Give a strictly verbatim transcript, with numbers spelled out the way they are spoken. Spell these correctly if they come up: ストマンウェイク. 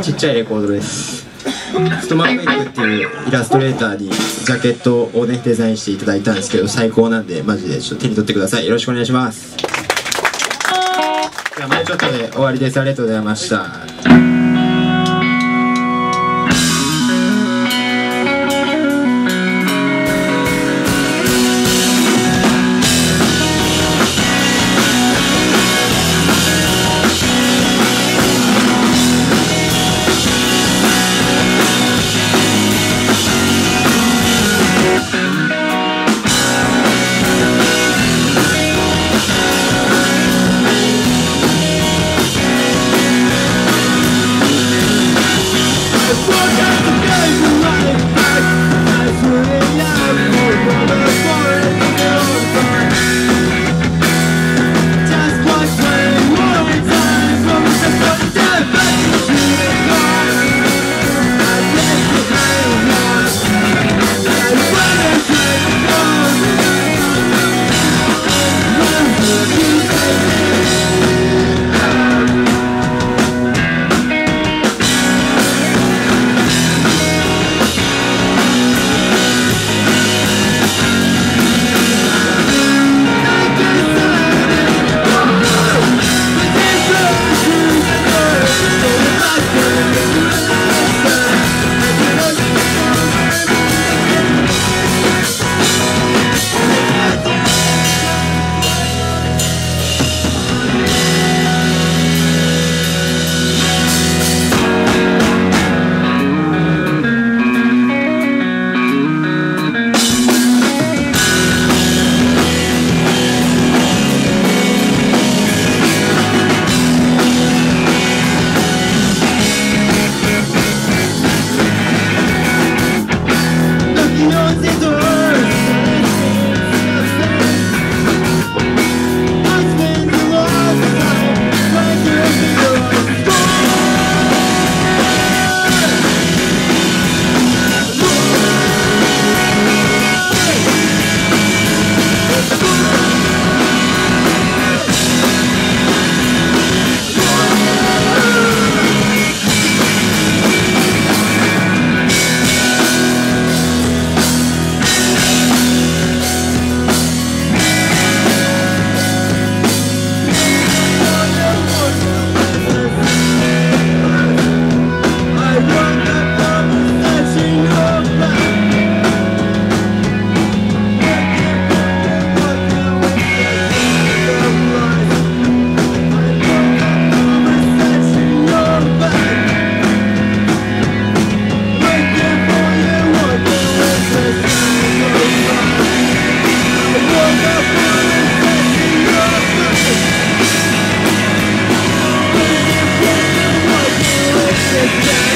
ちっちゃいレコードです。ストマンウェイクっていうイラストレーターにジャケットをねデザインしていただいたんですけど、最高なんでマジでちょっと手に取ってください。よろしくお願いします。じゃあもうちょっとで終わりです。ありがとうございました。Yeah.